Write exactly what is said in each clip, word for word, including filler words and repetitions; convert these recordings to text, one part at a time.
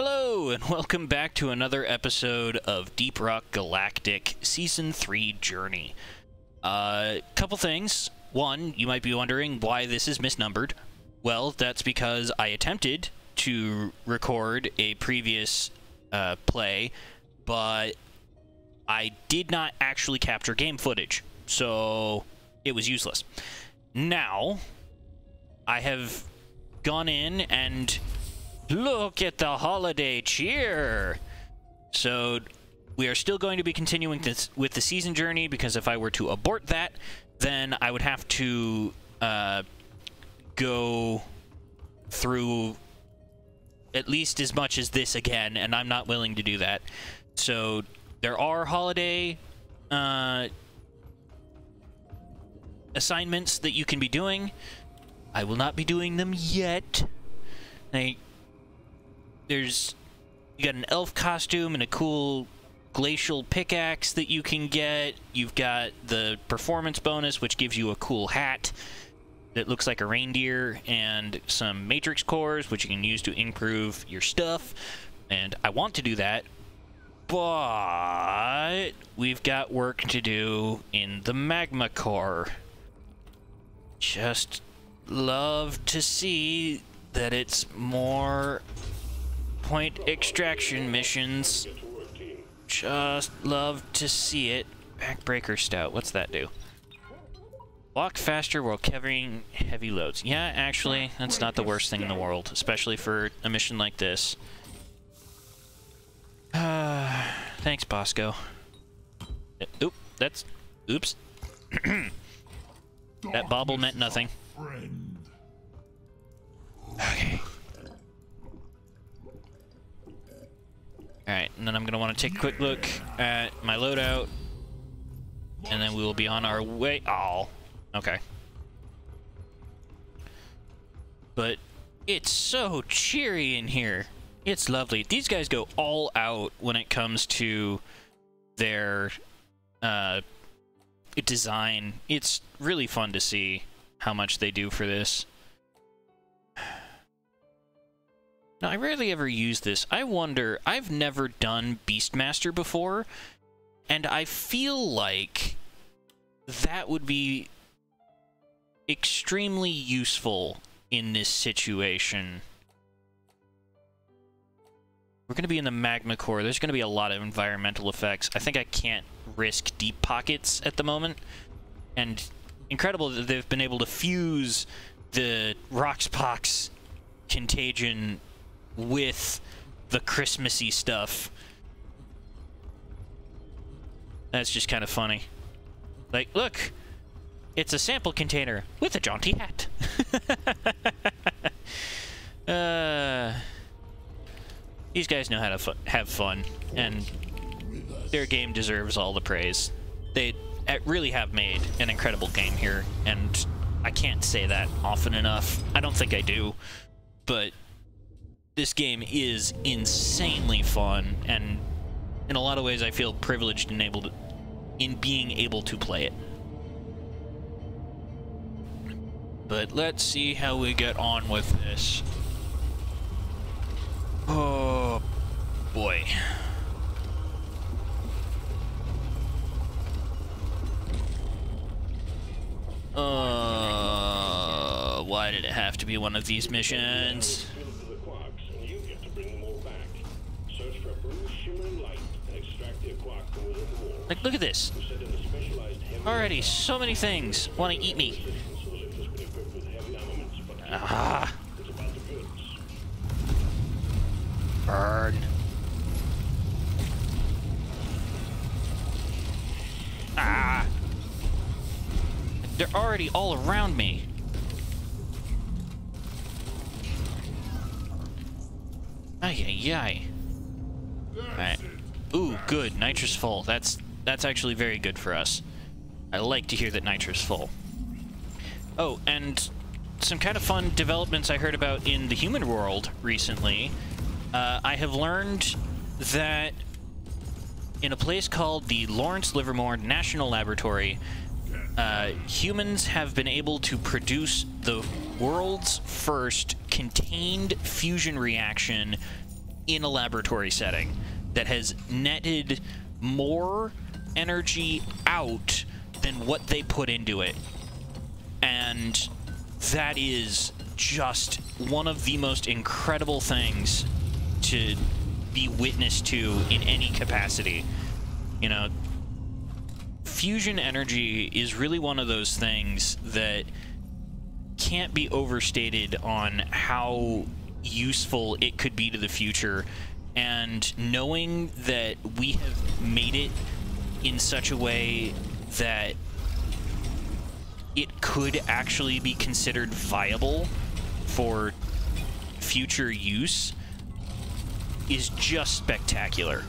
Hello, and welcome back to another episode of Deep Rock Galactic Season three Journey. A uh, couple things. One, you might be wondering why this is misnumbered. Well, that's because I attempted to record a previous uh, play, but I did not actually capture game footage, so it was useless. Now, I have gone in and look at the holiday cheer! So, we are still going to be continuing this with the season journey, because if I were to abort that, then I would have to uh, go through at least as much as this again, and I'm not willing to do that. So, there are holiday uh, assignments that you can be doing. I will not be doing them yet. I, there's, you got an elf costume and a cool glacial pickaxe that you can get. You've got the performance bonus, which gives you a cool hat that looks like a reindeer, and some matrix cores, which you can use to improve your stuff. And I want to do that, but we've got work to do in the magma core. Just love to see that it's more point extraction missions. Just love to see it. Backbreaker stout. What's that do? Walk faster while carrying heavy loads. Yeah, actually, that's not the worst thing in the world, especially for a mission like this. Uh, thanks, Bosco. Oop, that's... Oops. That bobble meant nothing. Okay. Alright, and then I'm going to want to take a quick look at my loadout, and then we will be on our way. Oh, okay. But it's so cheery in here. It's lovely. These guys go all out when it comes to their uh, design. It's really fun to see how much they do for this. Now, I rarely ever use this. I wonder, I've never done Beastmaster before, and I feel like that would be extremely useful in this situation. We're going to be in the magma core. There's going to be a lot of environmental effects. I think I can't risk deep pockets at the moment. And incredible that they've been able to fuse the Rockpox contagion with the Christmassy stuff. That's just kind of funny. Like, look! It's a sample container with a jaunty hat! uh, these guys know how to fu have fun, and their game deserves all the praise. They really have made an incredible game here, and I can't say that often enough. I don't think I do, but this game is insanely fun, and in a lot of ways I feel privileged and able to, in being able to play it. But let's see how we get on with this. Oh boy. Uh, why did it have to be one of these missions? Like, look at this. Already, so many things want to eat me. Ah. Burn. Ah. They're already all around me. Ay, ay, ay. Alright. Ooh, good. Nitrous full. That's... That's actually very good for us. I like to hear that nitrous full. Oh, and some kind of fun developments I heard about in the human world recently. Uh, I have learned that in a place called the Lawrence Livermore National Laboratory, uh, humans have been able to produce the world's first contained fusion reaction in a laboratory setting that has netted more energy out than what they put into it. And that is just one of the most incredible things to be witness to in any capacity. You know, fusion energy is really one of those things that can't be overstated on how useful it could be to the future. And knowing that we have made it in such a way that it could actually be considered viable for future use is just spectacular.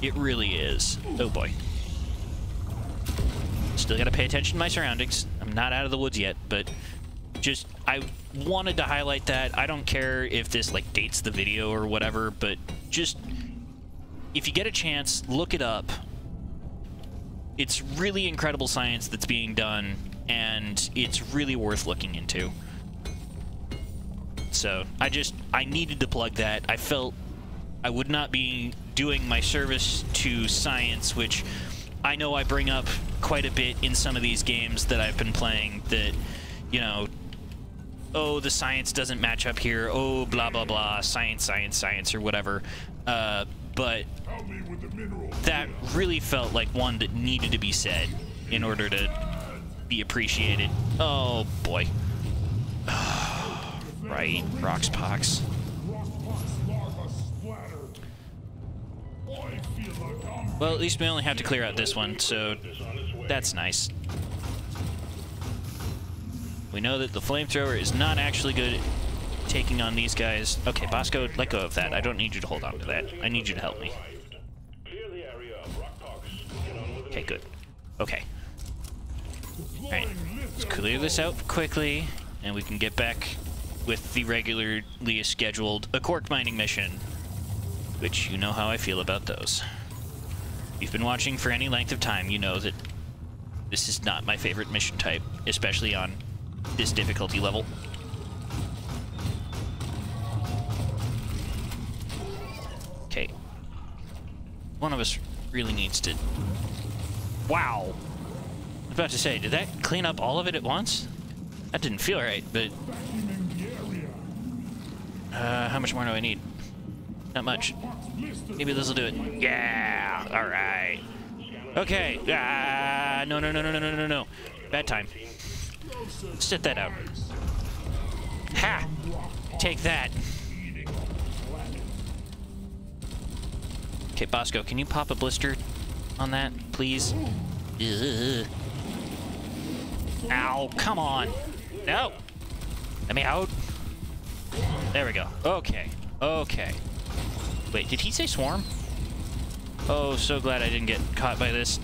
It really is. Oh boy. Still gotta pay attention to my surroundings. I'm not out of the woods yet, but just, I wanted to highlight that. I don't care if this like dates the video or whatever, but just, if you get a chance, look it up. It's really incredible science that's being done, and it's really worth looking into. So I just, I needed to plug that. I felt I would not be doing my service to science, which I know I bring up quite a bit in some of these games that I've been playing, that, you know, oh, the science doesn't match up here, oh, blah, blah, blah, science, science, science, or whatever. Uh, but that really felt like one that needed to be said in order to be appreciated. Oh, boy. Right, Rockpox. Well, at least we only have to clear out this one, so that's nice. We know that the flamethrower is not actually good at taking on these guys. Okay, Bosco, let go of that. I don't need you to hold on to that. I need you to help me. Okay, good. Okay. All right, let's clear this out quickly, and we can get back with the regularly scheduled Accord mining mission, which you know how I feel about those. If you've been watching for any length of time, you know that this is not my favorite mission type, especially on this difficulty level. Okay. One of us really needs to... Wow! I was about to say, did that clean up all of it at once? That didn't feel right, but... Uh, how much more do I need? Not much. Maybe this'll do it. Yeah! Alright. Okay. Ah, no, no, no, no, no, no, no, no. Bad time. Sit that out. Ha! Take that. Okay, Bosco, can you pop a blister on that, please? Ugh. Ow, come on. No! Let me out. There we go. Okay. Okay. Wait, did he say swarm? Oh, so glad I didn't get caught by this.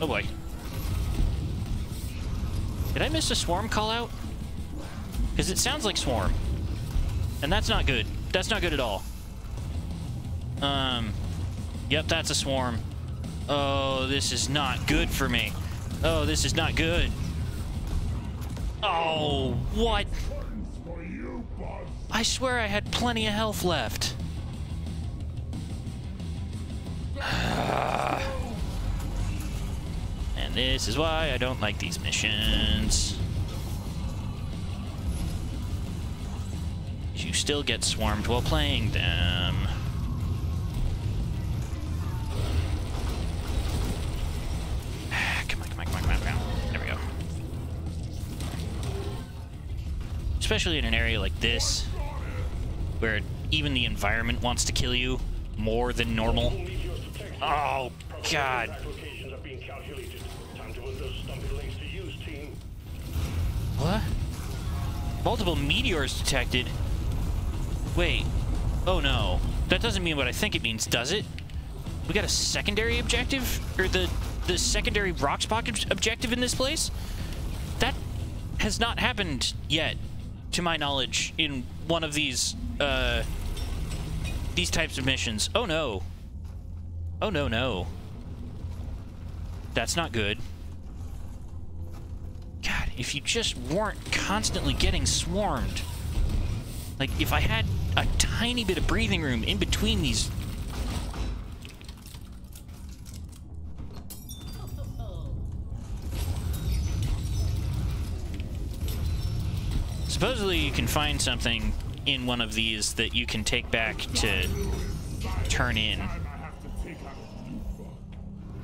Oh boy. Did I miss a swarm call out? Because it sounds like swarm. And that's not good. That's not good at all. Um, yep, that's a swarm. Oh, this is not good for me. Oh, this is not good. Oh, what? I swear I had plenty of health left. And this is why I don't like these missions. You still get swarmed while playing them. Come on, come on, come on, come on, come on. There we go. Especially in an area like this, where even the environment wants to kill you more than normal. Oh, God. What? Multiple meteors detected? Wait. Oh, no. That doesn't mean what I think it means, does it? We got a secondary objective? Or the, the secondary Rockpox objective in this place? That has not happened yet, to my knowledge, in one of these, uh... these types of missions. Oh, no. Oh, no, no. That's not good. God, if you just weren't constantly getting swarmed. Like, if I had a tiny bit of breathing room in between these. Supposedly you can find something in one of these that you can take back to turn in.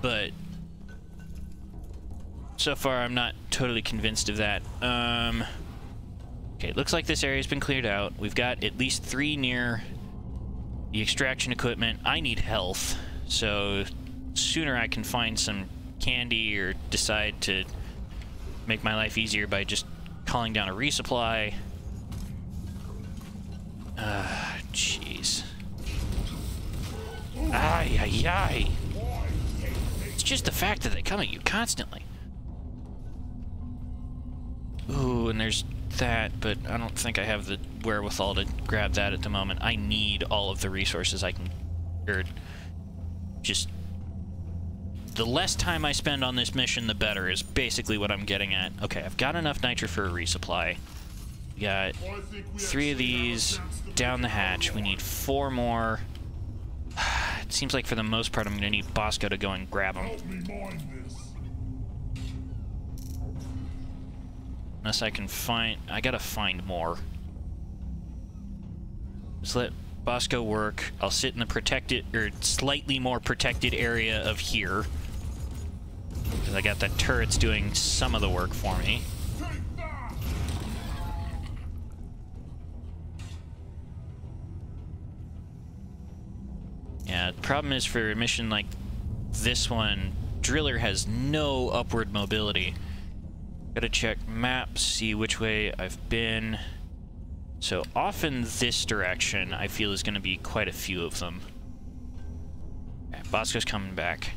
But so far I'm not totally convinced of that. Um, okay, looks like this area's been cleared out. We've got at least three near the extraction equipment. I need health, so sooner I can find some candy or decide to make my life easier by just calling down a resupply. Ah, uh, jeez. Ay, ay, ay. It's just the fact that they come at you constantly. Ooh, and there's that, but I don't think I have the wherewithal to grab that at the moment. I need all of the resources I can. Or just the less time I spend on this mission, the better, is basically what I'm getting at. Okay, I've got enough nitro for a resupply. We got three of these down the hatch. We need four more. It seems like for the most part I'm going to need Bosco to go and grab them. Unless I can find... I gotta find more. Just let Bosco work. I'll sit in the protected... or slightly more protected area of here. Because I got the turrets doing some of the work for me. Yeah, the problem is for a mission like this one, Driller has no upward mobility. Gotta check maps, see which way I've been. So off in this direction, I feel is gonna be quite a few of them. Okay, Bosco's coming back.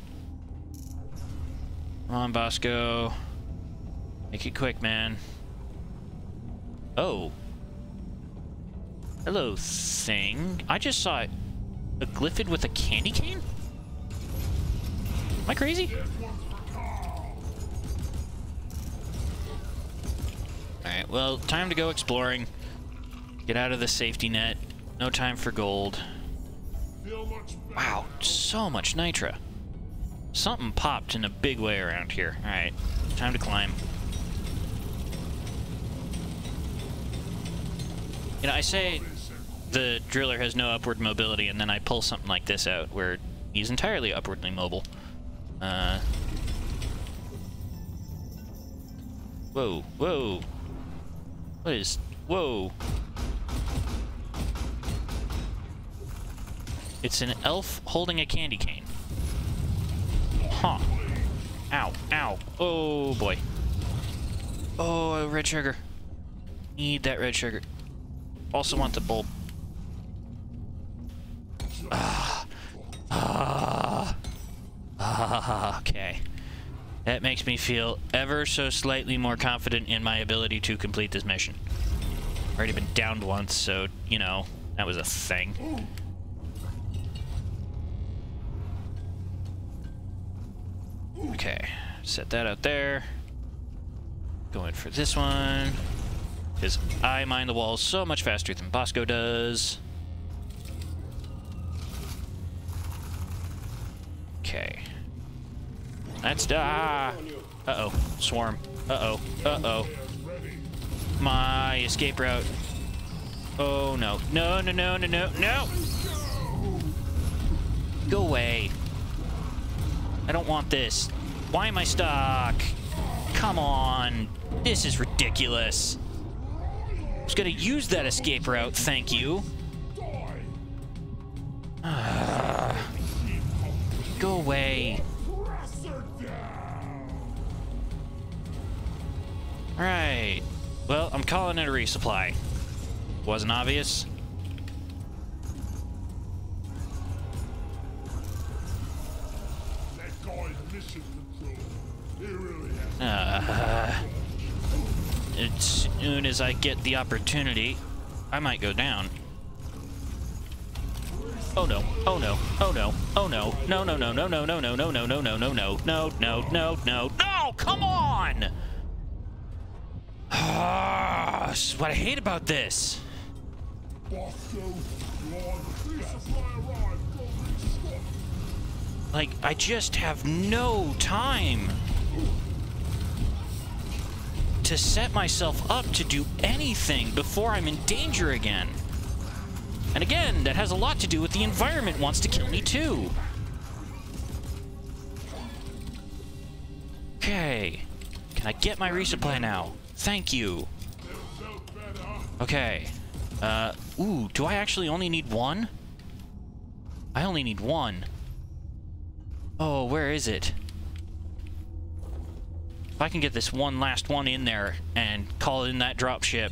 Come on, Bosco. Make it quick, man. Oh. Hello, thing. I just saw it. A Glyphid with a candy cane? Am I crazy? Alright, well, time to go exploring. Get out of the safety net. No time for gold. Wow, so much nitra. Something popped in a big way around here. Alright, time to climb. You know, I say... the Driller has no upward mobility, and then I pull something like this out where he's entirely upwardly mobile. Uh, whoa, whoa. What is... whoa. It's an elf holding a candy cane. Huh. Ow, ow. Oh, boy. Oh, red sugar. Need that red sugar. Also want the bulb. Ah, ah, ah, okay. That makes me feel ever so slightly more confident in my ability to complete this mission. I've already been downed once, so, you know, that was a thing. Okay, set that out there. Going for this one. Because I mine the walls so much faster than Bosco does. Okay. That's ah. Uh oh. Swarm. Uh oh. Uh oh. My escape route. Oh no. No no no no no no. Go away. I don't want this. Why am I stuck? Come on. This is ridiculous. I was gonna use that escape route. Thank you. Uh. Go away. Alright. Well, I'm calling it a resupply. Wasn't obvious. Uh, as soon as I get the opportunity, I might go down. Oh no, oh no, oh no, oh no, no, no, no, no, no, no, no, no, no, no, no, no, no, no, no, no, no, no, come on! This is what I hate about this. Like, I just have no time to set myself up to do anything before I'm in danger again. And again, that has a lot to do with the environment wants to kill me too. Okay. Can I get my resupply now? Thank you. Okay. Uh, ooh, do I actually only need one? I only need one. Oh, where is it? If I can get this one last one in there and call in that dropship,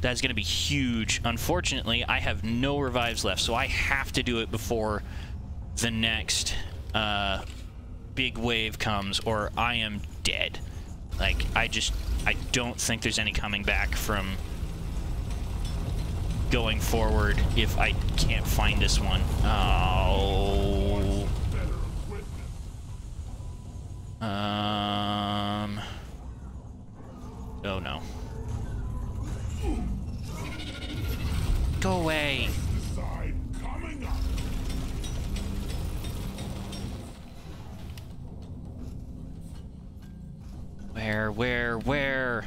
that's going to be huge. Unfortunately, I have no revives left, so I have to do it before the next uh, big wave comes, or I am dead. Like, I just, I don't think there's any coming back from going forward if I can't find this one. Oh. Um. Oh no. Go away. Where, where, where?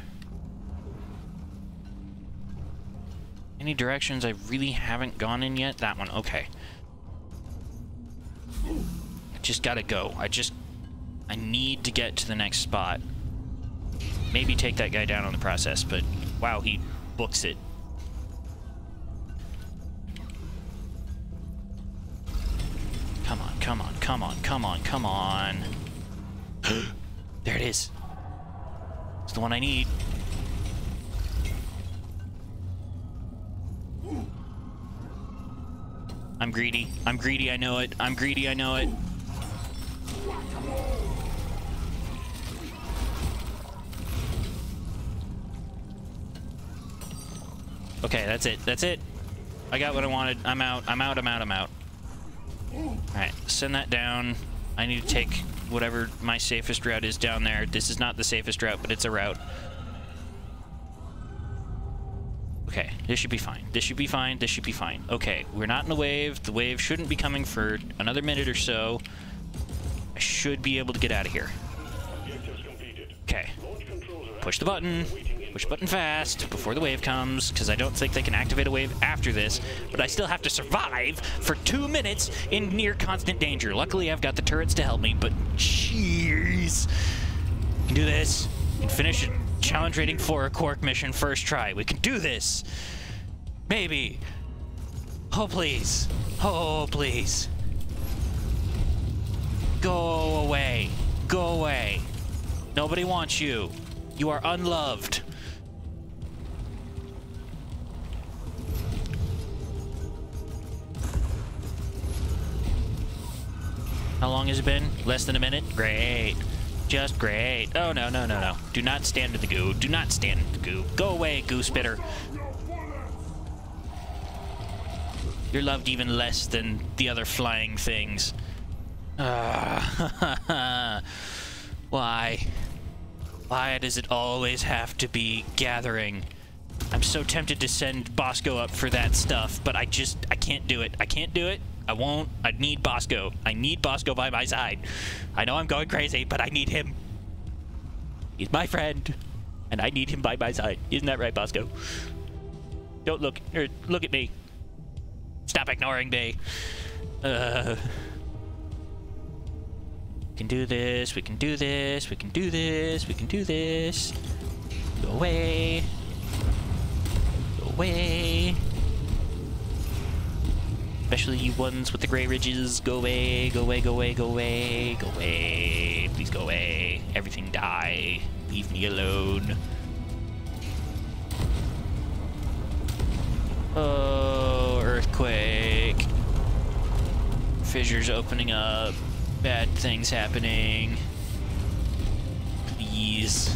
Any directions I really haven't gone in yet? That one, okay. I just gotta go. I just... I need to get to the next spot. Maybe take that guy down on the process, but... wow, he books it. Come on, come on, come on, come on, come on. There it is. It's the one I need. I'm greedy. I'm greedy, I know it. I'm greedy, I know it. Okay, that's it. That's it. I got what I wanted. I'm out. I'm out. I'm out. I'm out. Alright, send that down. I need to take whatever my safest route is down there. This is not the safest route, but it's a route. Okay, this should be fine. This should be fine. This should be fine. Okay, we're not in the wave. The wave shouldn't be coming for another minute or so. I should be able to get out of here. Okay. Push the button. Push button fast before the wave comes, because I don't think they can activate a wave after this, but I still have to survive for two minutes in near constant danger. Luckily, I've got the turrets to help me, but jeez. We can do this. We can finish a challenge rating for a Quark mission first try. We can do this. Maybe. Oh, please. Oh, please. Go away. Go away. Nobody wants you. You are unloved. How long has it been? Less than a minute? Great. Just great. Oh, no, no, no, no. Do not stand in the goo. Do not stand in the goo. Go away, goo spitter. You're loved even less than the other flying things. Uh, why? Why does it always have to be gathering? I'm so tempted to send Bosco up for that stuff, but I just, I can't do it. I can't do it. I won't. I need Bosco. I need Bosco by my side. I know I'm going crazy, but I need him. He's my friend, and I need him by my side. Isn't that right, Bosco? Don't look. Er, look at me. Stop ignoring me. Uh, we can do this. We can do this. We can do this. We can do this. Go away. Go away. Especially you ones with the gray ridges. Go away, go away, go away, go away, go away. Please go away. Everything die. Leave me alone. Oh, earthquake. Fissures opening up. Bad things happening. Please.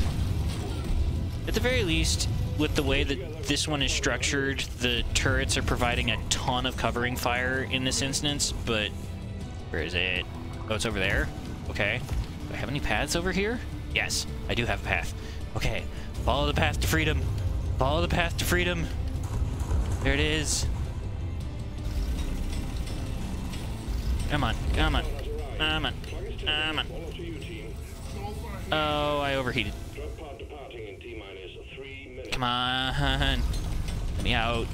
At the very least, with the way that this one is structured, the turrets are providing a ton of covering fire in this instance, but where is it? Oh, it's over there. Okay. Do I have any paths over here? Yes, I do have a path. Okay. Follow the path to freedom. Follow the path to freedom. There it is. Come on, come on, come on, come on. Oh, I overheated. Come on. Let me out.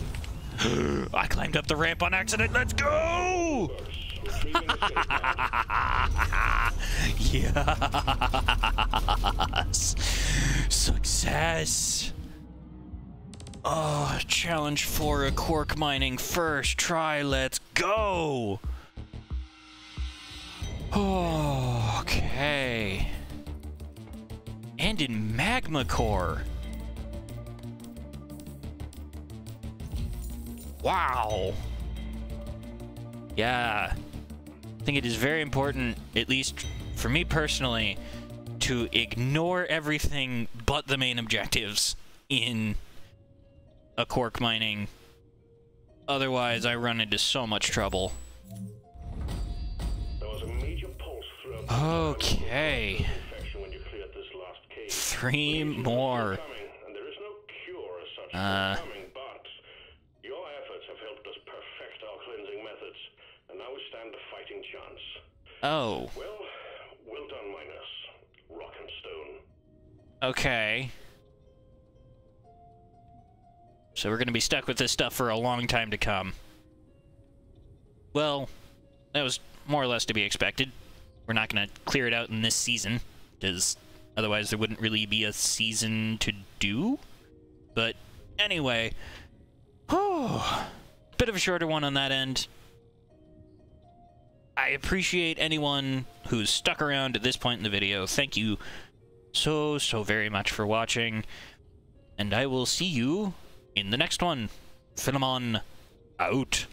I climbed up the ramp on accident. Let's go! Yes! Success! Oh, challenge Flora quark mining first try. Let's go! Oh, okay. And in magma core. Wow. Yeah. I think it is very important, at least for me personally, to ignore everything but the main objectives in a quark mining. Otherwise, I run into so much trouble. Okay. Three more. Uh... Oh. Well, well done, miners. Rock and stone. Okay. So we're gonna be stuck with this stuff for a long time to come. Well, that was more or less to be expected. We're not gonna clear it out in this season, because otherwise there wouldn't really be a season to do. But anyway, oh, bit of a shorter one on that end. I appreciate anyone who's stuck around at this point in the video. Thank you so, so very much for watching. And I will see you in the next one. Philemon out.